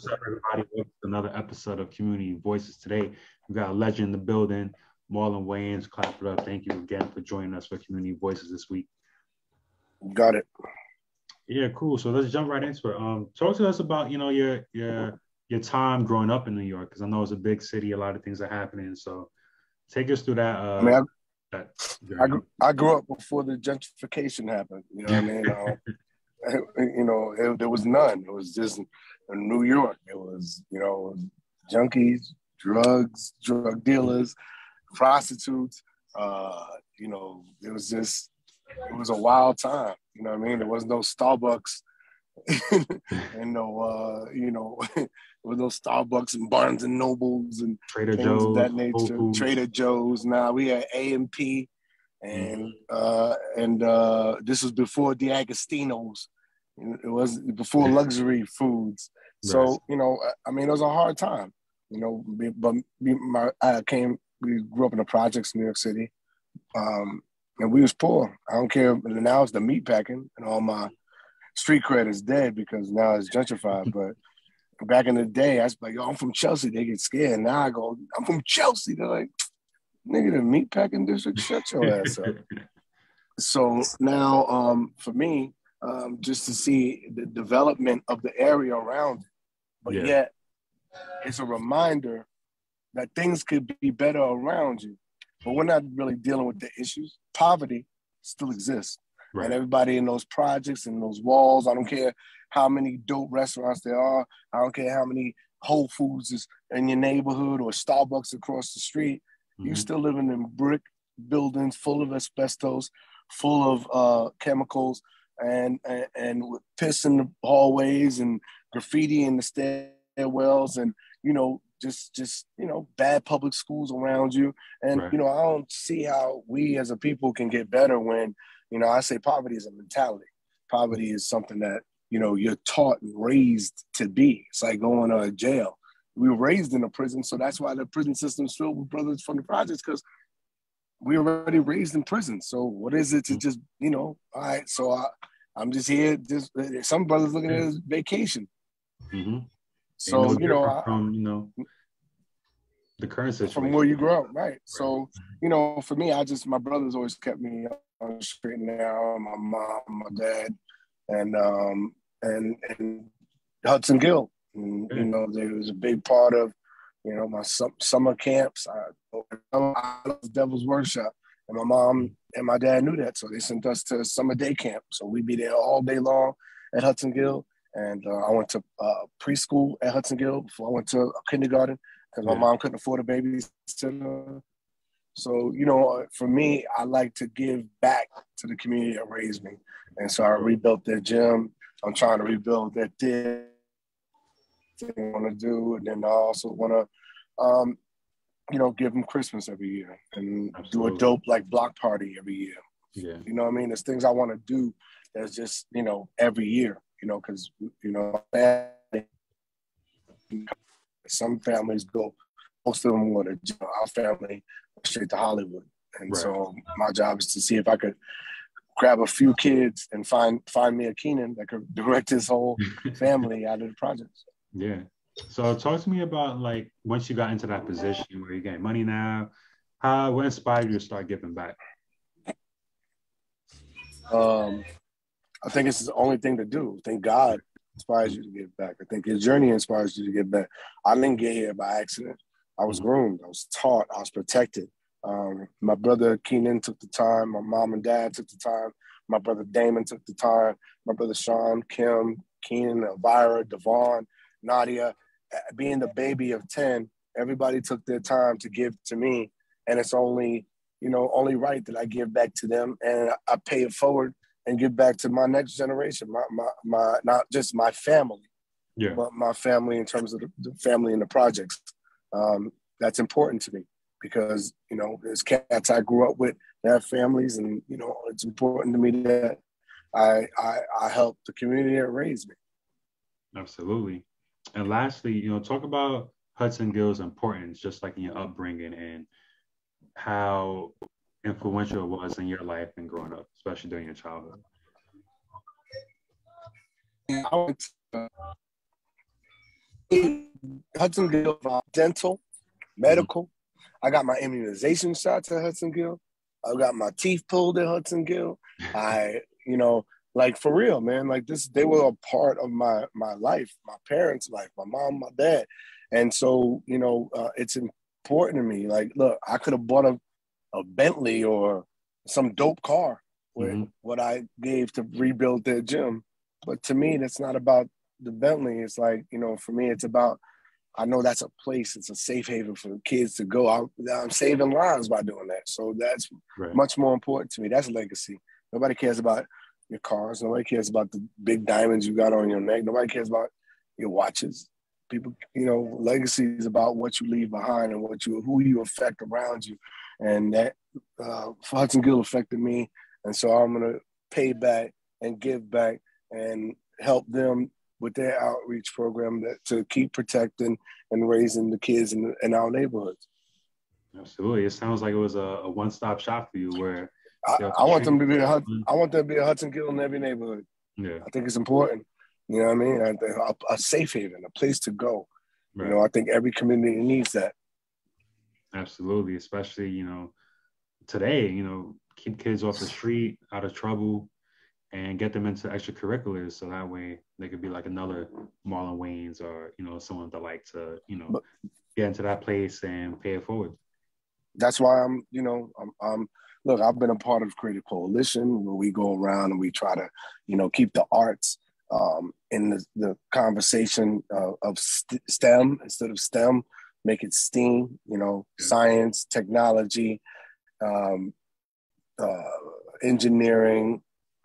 What's up, everybody? Welcome to another episode of Community Voices. Today, we've got a legend in the building, Marlon Wayans. Clap it up. Thank you again for joining us for Community Voices this week. Got it. Yeah, cool. So let's jump right into it. Talk to us about, you know, your time growing up in New York, because I know it's a big city. A lot of things are happening. So take us through that. I grew up before the gentrification happened. You know what I mean? You know, there was none. It was just in New York. It was, you know, junkies, drugs, drug dealers, prostitutes. You know, it was just, it was a wild time. You know what I mean? There was no Starbucks and no, you know, there was no Starbucks and Barnes and Nobles and Trader Joe's of that nature. Trader Joe's. Now we had A&P. And this was before DiAgostino's. It was before luxury foods. So, right. You know, I mean, it was a hard time, you know, but we grew up in the projects in New York City, and we was poor. I don't care. Now it's the meat packing and all my street cred is dead because now it's gentrified. But back in the day, I was like, yo, I'm from Chelsea. They get scared. Now I go, I'm from Chelsea. They're like, nigga, the meatpacking district, shut your ass up. So now, for me, just to see the development of the area around it, but yet it's a reminder that things could be better around you. But we're not really dealing with the issues. Poverty still exists. Right. And everybody in those projects and those walls, I don't care how many dope restaurants there are, I don't care how many Whole Foods is in your neighborhood or Starbucks across the street, you're still living in brick buildings full of asbestos, full of chemicals, and with piss in the hallways and graffiti in the stairwells, and you know, just you know, bad public schools around you. And right. You know, I don't see how we as a people can get better when, you know, I say poverty is a mentality. Poverty is something that, you know, you're taught and raised to be. It's like going to a jail. We were raised in a prison, so that's why the prison system's filled with brothers from the projects, because we were already raised in prison. So what is it to just, you know, all right, so I'm just here. Just some brothers looking at his vacation. Mm-hmm. So, no, you know, from, you know, the current situation. From where you grew up, right. So, you know, for me, my brothers always kept me on straight now, my mom, my dad, and Hudson Guild. And, you know, they was a big part of, you know, my summer camps. I love Devil's Workshop, and my mom and my dad knew that, so they sent us to summer day camp. So we'd be there all day long at Hudson Guild, and I went to preschool at Hudson Guild before I went to kindergarten because my mom couldn't afford a babysitter. So, you know, for me, I like to give back to the community that raised me, and so I rebuilt their gym. I'm trying to rebuild their theater. Want to do, and then I also want to, you know, give them Christmas every year and do a dope like block party every year. Yeah, you know what I mean? There's things I want to do that's just, you know, every year, you know, because, you know, some families go, most of them want to, our family straight to Hollywood, and right. So my job is to see if I could grab a few kids and find me a Kenan that could direct his whole family out of the projects. Yeah. So talk to me about, like, once you got into that position where you get money now, what inspired you to start giving back? I think it's the only thing to do. I think God inspires you to give back. I think your journey inspires you to give back. I didn't get here by accident. I was groomed. I was taught. I was protected. My brother Kenan took the time. My mom and dad took the time. My brother Damon took the time. My brother Sean, Kim, Kenan, Elvira, Devon, Nadia, being the baby of 10, everybody took their time to give to me, and it's only, you know, only right that I give back to them, and I pay it forward and give back to my next generation, my not just my family, but my family in terms of the family and the projects. That's important to me because, you know, there's cats I grew up with that have families, and, you know, it's important to me that I help the community that raised me. Absolutely. And lastly, you know, talk about Hudson Guild's importance, just like in your upbringing and how influential it was in your life and growing up, especially during your childhood. I Hudson Guild, dental, medical. I got my immunization shots at Hudson Guild. I got my teeth pulled at Hudson Guild. I, you know, like for real, man, like this, they were a part of my life, my parents' life, my mom, my dad. And so, you know, it's important to me. Like, look, I could have bought a Bentley or some dope car with what I gave to rebuild their gym. But to me, that's not about the Bentley. It's like, you know, for me, it's about, I know that's a place, it's a safe haven for kids to go. I'm saving lives by doing that. So that's much more important to me. That's legacy. Nobody cares about your cars. Nobody cares about the big diamonds you got on your neck. Nobody cares about your watches. People, you know, legacy is about what you leave behind and what you, who you affect around you. And that Hudson Guild affected me. And so I'm going to pay back and give back and help them with their outreach program to keep protecting and raising the kids in our neighborhoods. Absolutely. It sounds like it was a one-stop shop for you where— I want them to be a Hudson Guild in every neighborhood. Yeah, I think it's important. You know what I mean? A safe haven, a place to go. Right. You know, I think every community needs that. Absolutely. Especially, you know, today, you know, keep kids off the street, out of trouble, and get them into extracurriculars so that way they could be like another Marlon Wayans or, you know, someone that like to, you know, get into that place and pay it forward. That's why I'm, you know, look, I've been a part of Creative Coalition where we go around and we try to, you know, keep the arts in the conversation of STEM instead of STEM, make it STEAM, you know, science, technology, engineering,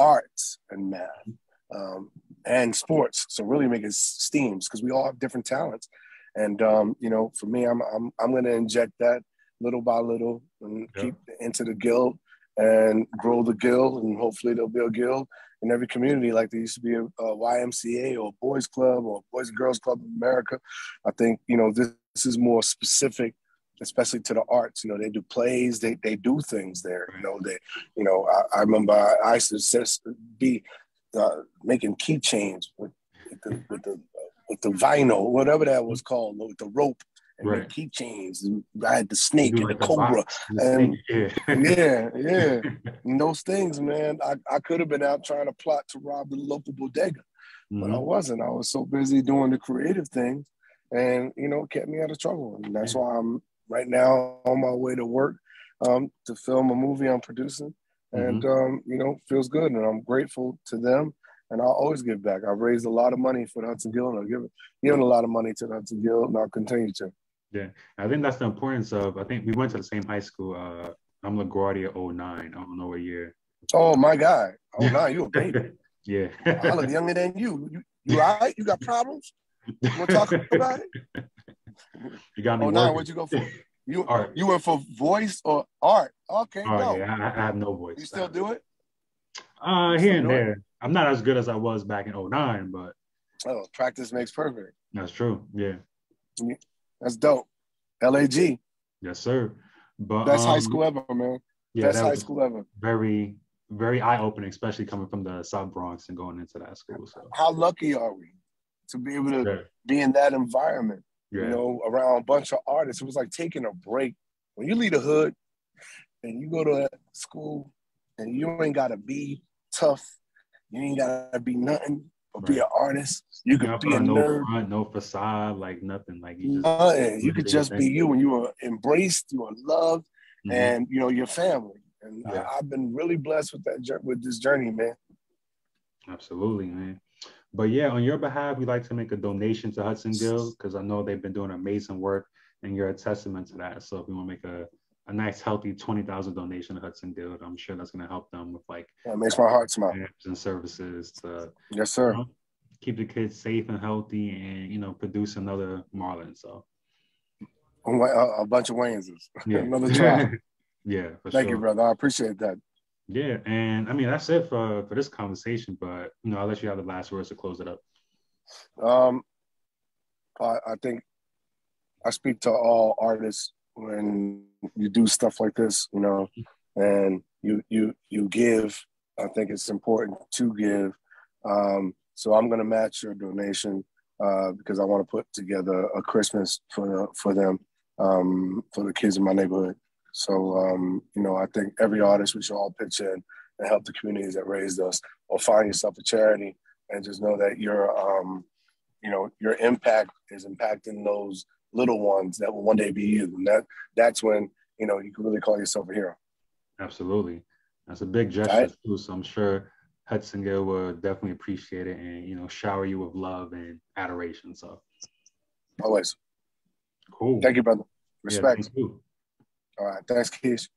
arts and math and sports. So really make it STEAMs because we all have different talents. And you know, for me, I'm going to inject that little by little and keep into the guild and grow the guild, and hopefully there'll be a guild in every community. Like there used to be a YMCA or a boys club or a boys and girls club in America. I think, you know, this is more specific, especially to the arts. You know, they do plays, they do things there. You know, I remember I used to be making keychains with the vinyl, whatever that was called, with the rope and the keychains. I had the snake and the cobra. And those things, man, I could have been out trying to plot to rob the local bodega, but I wasn't. I was so busy doing the creative things and, you know, it kept me out of trouble. And that's why I'm right now on my way to work to film a movie I'm producing, and you know, feels good, and I'm grateful to them, and I'll always give back. I've raised a lot of money for the Hudson Guild, and I've given a lot of money to the Hudson Guild, and I'll continue to. Yeah, I think that's the importance of, I think we went to the same high school. I'm LaGuardia 09, I don't know what year. Oh my God, 09, you a baby. I look younger than you. You all right? You got problems? You want to talk about it? You got me. Oh, now what'd you go for? You art. You went for voice or art? Okay, no. Yeah, I have no voice. You still do it? Here and there. I'm not as good as I was back in 09, but practice makes perfect. That's true. Yeah, that's dope. LAG. Yes, sir. But best high school ever, man. Yeah, best high school ever. Very, very eye-opening, especially coming from the South Bronx and going into that school. So how lucky are we to be able to be in that environment, you know, around a bunch of artists? It was like taking a break. When you leave the hood and you go to that school and you ain't got to be tough, you ain't got to be nothing, but be an artist. You could be a nerd. No facade, like nothing. Like you just, you could just be you, and you were embraced, you were loved, and, you know, your family. And I've been really blessed with that, with this journey, man. Absolutely, man. But yeah, on your behalf, we'd like to make a donation to Hudson Guild because I know they've been doing amazing work and you're a testament to that. So if you want to make a nice, healthy $20,000 donation to Hudson Guild, I'm sure that's going to help them with like— Yeah, it makes my heart smile. And services to— Yes, sir. You know, keep the kids safe and healthy and, you know, produce another Marlon, so. A bunch of Wayanses. Yeah. Another tribe. Yeah, for sure. Thank you, brother. I appreciate that. Yeah, and I mean, that's it for this conversation, but, you know, I'll let you have the last words to close it up. I think I speak to all artists when you do stuff like this, you know, and you give. I think it's important to give. So I'm going to match your donation because I want to put together a Christmas for them, for the kids in my neighborhood. So, you know, I think every artist, we should all pitch in and help the communities that raised us, or find yourself a charity and just know that your impact is impacting those little ones that will one day be you. And that's when, you know, you can really call yourself a hero. Absolutely. That's a big gesture, right? Too. So I'm sure Hudson Guild will definitely appreciate it and, you know, shower you with love and adoration. So always. Cool. Thank you, brother. Respect. Yeah, thank you. All right. Thanks, Keish.